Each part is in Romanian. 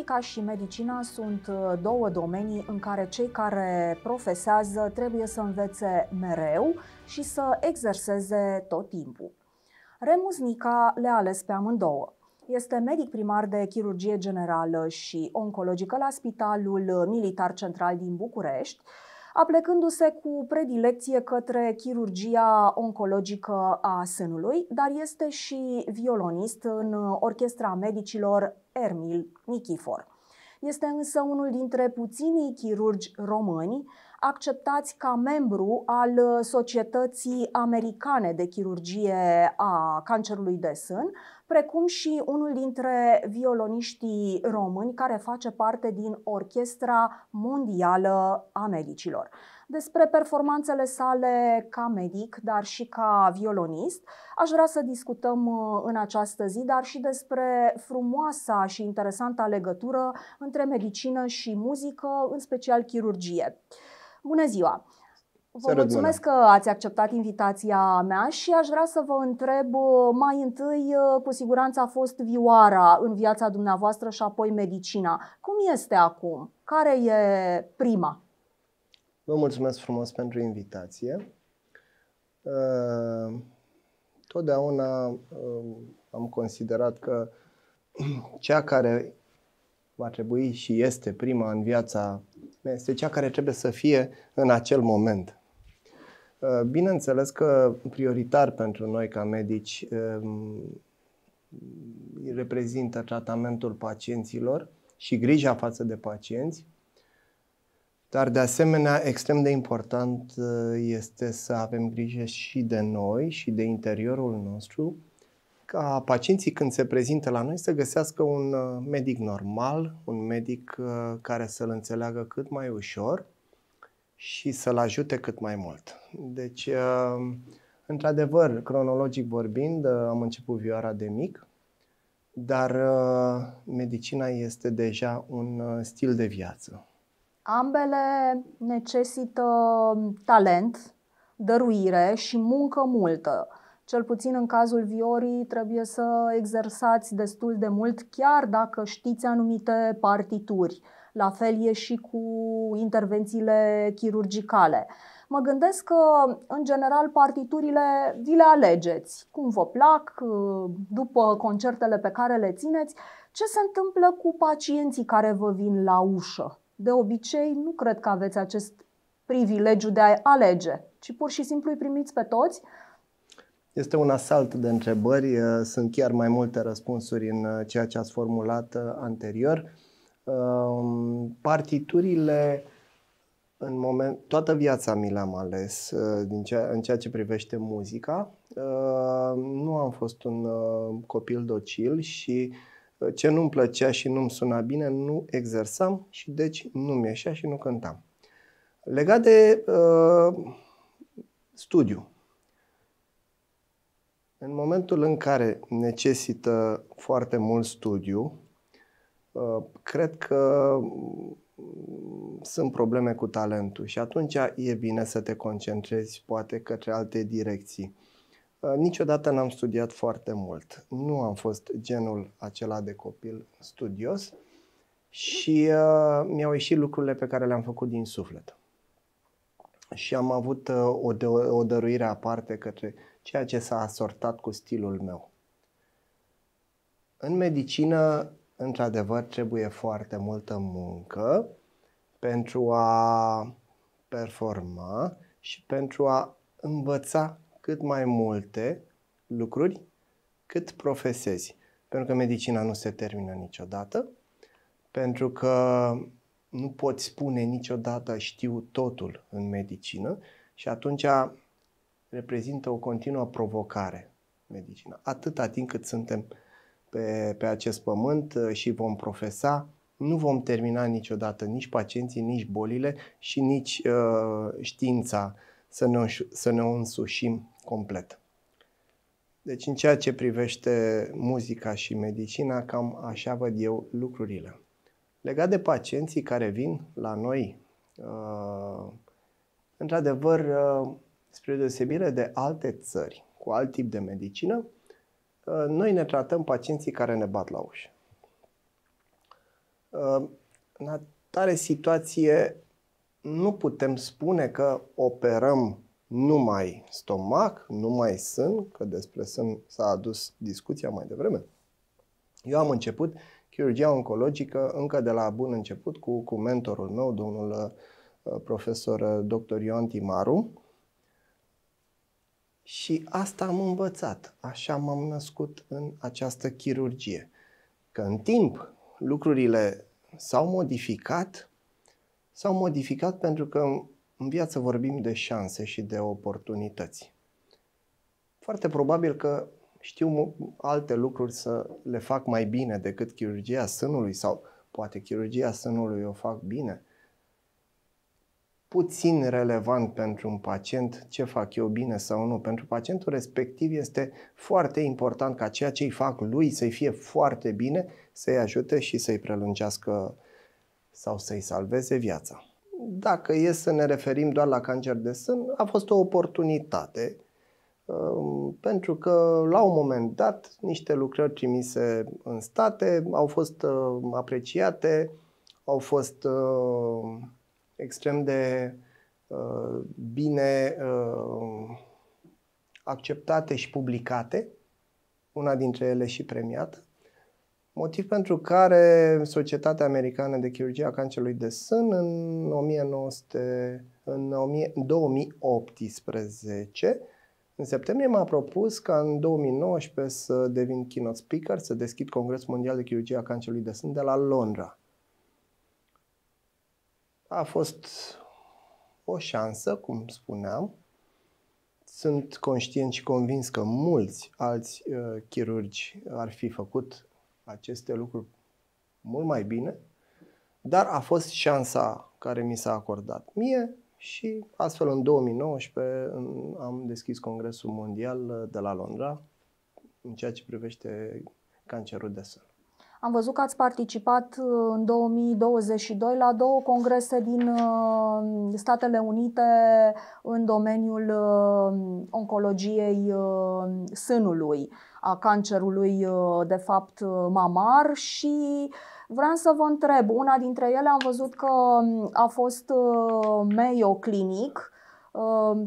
Muzica și medicina sunt două domenii în care cei care profesează trebuie să învețe mereu și să exerseze tot timpul. Remus Nica le-a ales pe amândouă. Este medic primar de chirurgie generală și oncologică la Spitalul Militar Central din București, aplecându-se cu predilecție către chirurgia oncologică a sânului, dar este și violonist în Orchestra Medicilor Ermil Nichifor. Este însă unul dintre puținii chirurgi români acceptați ca membru al Societății Americane de Chirurgie a Cancerului de Sân, precum și unul dintre violoniștii români care face parte din Orchestra Mondială a Medicilor. Despre performanțele sale ca medic, dar și ca violonist, aș vrea să discutăm în această zi, dar și despre frumoasa și interesanta legătură între medicină și muzică, în special chirurgie. Bună ziua! Vă mulțumesc că ați acceptat invitația mea și aș vrea să vă întreb mai întâi, cu siguranță a fost vioara în viața dumneavoastră și apoi medicina. Cum este acum? Care e prima? Vă mulțumesc frumos pentru invitație. Totdeauna am considerat că cea care va trebui și este prima în viața mea este cea care trebuie să fie în acel moment. Bineînțeles că prioritar pentru noi ca medici reprezintă tratamentul pacienților și grija față de pacienți, dar de asemenea extrem de important este să avem grijă și de noi și de interiorul nostru, ca pacienții când se prezintă la noi să găsească un medic normal, un medic care să-l înțeleagă cât mai ușor și să-l ajute cât mai mult. Deci, într-adevăr, cronologic vorbind, am început vioara de mic, dar medicina este deja un stil de viață. Ambele necesită talent, dăruire și muncă multă. Cel puțin în cazul viorii trebuie să exersați destul de mult, chiar dacă știți anumite partituri. La fel e și cu intervențiile chirurgicale. Mă gândesc că, în general, partiturile vi le alegeți, cum vă plac, după concertele pe care le țineți. Ce se întâmplă cu pacienții care vă vin la ușă? De obicei, nu cred că aveți acest privilegiu de a alege, ci pur și simplu îi primiți pe toți. Este un asalt de întrebări, sunt chiar mai multe răspunsuri în ceea ce ați formulat anterior. Partiturile, toată viața mi le-am ales în ceea ce privește muzica. Nu am fost un copil docil și ce nu-mi plăcea și nu-mi suna bine, nu exersam și deci nu-mi ieșea și nu cântam. Legat de studiu. În momentul în care necesită foarte mult studiu, cred că sunt probleme cu talentul și atunci e bine să te concentrezi poate către alte direcții. Niciodată n-am studiat foarte mult. Nu am fost genul acela de copil studios și mi-au ieșit lucrurile pe care le-am făcut din suflet. Și am avut o dăruire aparte către ceea ce s-a asortat cu stilul meu. În medicină, într-adevăr, trebuie foarte multă muncă pentru a performa și pentru a învăța cât mai multe lucruri cât profesezi. Pentru că medicina nu se termină niciodată, pentru că nu poți spune niciodată știu totul în medicină și atunci reprezintă o continuă provocare medicina. Atâta timp cât suntem pe acest pământ și vom profesa, nu vom termina niciodată nici pacienții, nici bolile și nici știința să ne însușim complet. Deci în ceea ce privește muzica și medicina, cam așa văd eu lucrurile. Legat de pacienții care vin la noi, într-adevăr, spre deosebire de alte țări cu alt tip de medicină, noi ne tratăm pacienții care ne bat la ușă. În atare situație nu putem spune că operăm numai stomac, numai sân, că despre sân s-a adus discuția mai devreme. Eu am început chirurgia oncologică încă de la bun început cu mentorul meu, domnul profesor dr. Ioan Timaru. Și asta am învățat, așa m-am născut în această chirurgie. Că în timp lucrurile s-au modificat pentru că în viață vorbim de șanse și de oportunități. Foarte probabil că știu alte lucruri să le fac mai bine decât chirurgia sânului sau poate chirurgia sânului o fac bine. Puțin relevant pentru un pacient ce fac eu bine sau nu. Pentru pacientul respectiv este foarte important ca ceea ce îi fac lui să-i fie foarte bine, să-i ajute și să-i prelungească sau să-i salveze viața. Dacă e să ne referim doar la cancer de sân, a fost o oportunitate pentru că la un moment dat niște lucrări trimise în state au fost apreciate, au fost extrem de bine acceptate și publicate, una dintre ele și premiată, motiv pentru care Societatea Americană de Chirurgie a Cancerului de Sân în 2018, în septembrie, m-a propus ca în 2019 să devin keynote speaker, să deschid Congresul Mondial de Chirurgie a Cancerului de Sân de la Londra. A fost o șansă, cum spuneam. Sunt conștient și convins că mulți alți chirurgi ar fi făcut aceste lucruri mult mai bine, dar a fost șansa care mi s-a acordat mie și astfel în 2019 am deschis Congresul Mondial de la Londra în ceea ce privește cancerul de sân. Am văzut că ați participat în 2022 la două congrese din Statele Unite în domeniul oncologiei sânului, a cancerului de fapt mamar, și vreau să vă întreb, una dintre ele am văzut că a fost Mayo Clinic,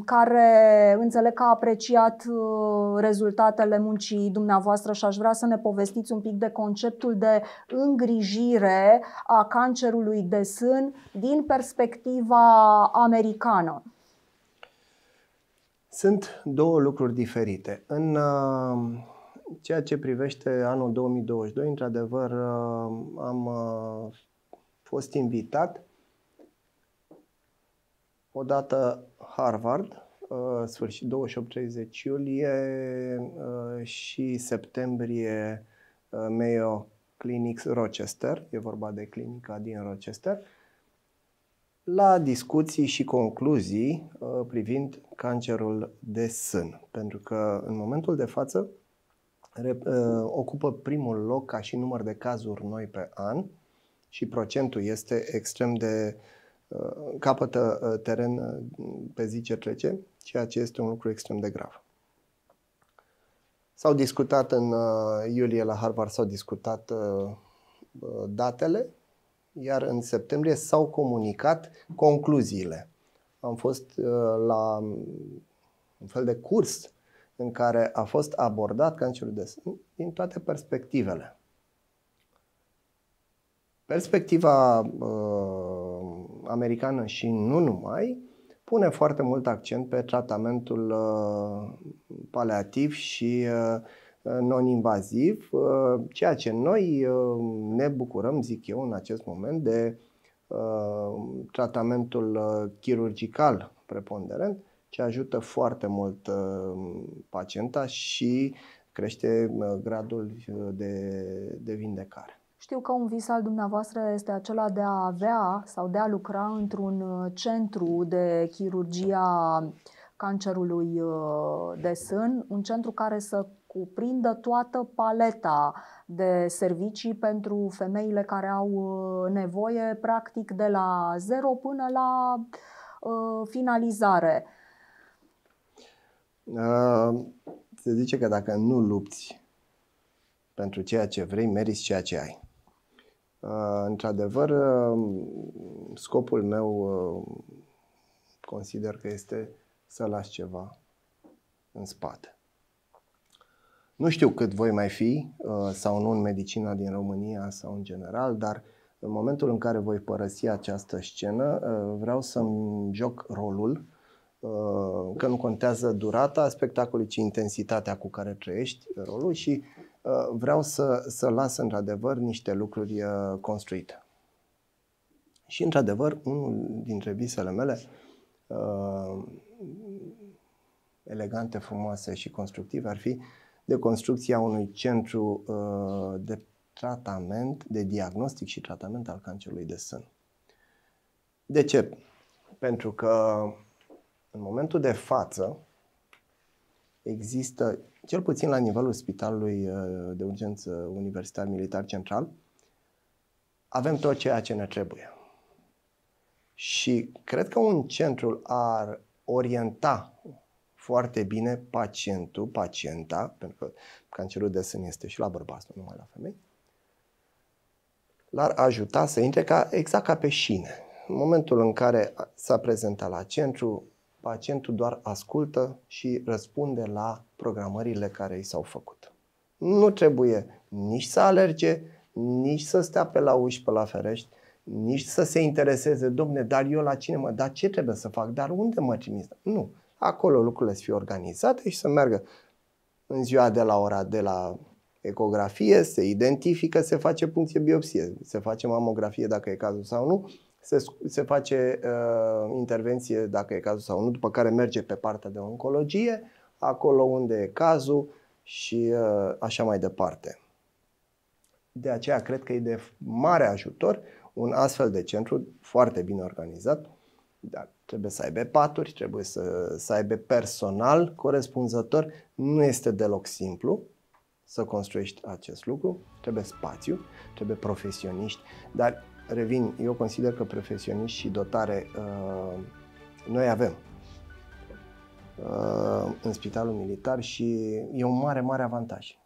care înțeleg că a apreciat rezultatele muncii dumneavoastră și aș vrea să ne povestiți un pic de conceptul de îngrijire a cancerului de sân din perspectiva americană. Sunt două lucruri diferite. În ceea ce privește anul 2022, într-adevăr, am fost invitat. Odată Harvard, sfârșit 28-30 iulie și septembrie Mayo Clinic Rochester, e vorba de clinica din Rochester, la discuții și concluzii privind cancerul de sân. Pentru că în momentul de față ocupă primul loc ca și număr de cazuri noi pe an și procentul este extrem de capătă teren pe zi ce trece, ceea ce este un lucru extrem de grav. S-au discutat în iulie la Harvard, s-au discutat datele, iar în septembrie s-au comunicat concluziile. Am fost la un fel de curs în care a fost abordat cancerul de sân din toate perspectivele. Perspectiva americană și nu numai, pune foarte mult accent pe tratamentul paliativ și non-invaziv, ceea ce noi ne bucurăm, zic eu, în acest moment de tratamentul chirurgical preponderent, ce ajută foarte mult pacienta și crește gradul de vindecare. Știu că un vis al dumneavoastră este acela de a avea sau de a lucra într-un centru de chirurgia cancerului de sân, un centru care să cuprindă toată paleta de servicii pentru femeile care au nevoie, practic de la zero până la finalizare. Se zice că dacă nu lupți pentru ceea ce vrei, meriți ceea ce ai. Într-adevăr, scopul meu consider că este să las ceva în spate. Nu știu cât voi mai fi sau nu în medicina din România sau în general, dar în momentul în care voi părăsi această scenă, vreau să-mi joc rolul, că nu contează durata spectacolului, ci intensitatea cu care trăiești rolul și vreau să las într-adevăr niște lucruri construite. Și într-adevăr, unul dintre visele mele elegante, frumoase și constructive ar fi de construcția unui centru de tratament, de diagnostic și tratament al cancerului de sân. De ce? Pentru că în momentul de față există, cel puțin la nivelul Spitalului de Urgență Universitar Militar Central, avem tot ceea ce ne trebuie. Și cred că un centru ar orienta foarte bine pacientul, pacienta, pentru că cancerul de sân este și la bărbați, nu numai la femei, l-ar ajuta să intre exact ca pe șine. În momentul în care s-a prezentat la centru, pacientul doar ascultă și răspunde la programările care i s-au făcut. Nu trebuie nici să alerge, nici să stea pe la uși, pe la ferești, nici să se intereseze, domne, dar eu la cine mă, dar ce trebuie să fac, dar unde mă trimis? Nu. Acolo lucrurile să fie organizate și să meargă în ziua de la ora de la ecografie, se identifică, se face puncție biopsie, se face mamografie dacă e cazul sau nu, se face intervenție dacă e cazul sau nu, după care merge pe partea de oncologie, acolo unde e cazul și așa mai departe. De aceea cred că e de mare ajutor un astfel de centru foarte bine organizat, dar trebuie să aibă paturi, trebuie să aibă personal corespunzător. Nu este deloc simplu să construiești acest lucru, trebuie spațiu, trebuie profesioniști, dar revin, eu consider că profesioniști și dotare noi avem în Spitalul Militar și e un mare avantaj.